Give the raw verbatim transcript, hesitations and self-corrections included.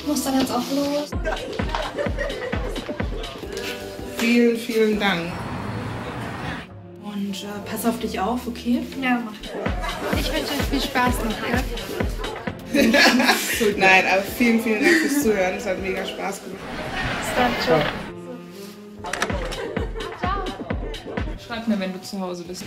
Ich muss dann jetzt auch los. Vielen, vielen Dank. Und äh, pass auf dich auf, okay? Ja, mach ich. Ich wünsche euch viel Spaß noch. Nein, aber vielen, vielen Dank fürs Zuhören. Es hat mega Spaß gemacht. Bis dann, ciao. Schreib mir, wenn du zu Hause bist.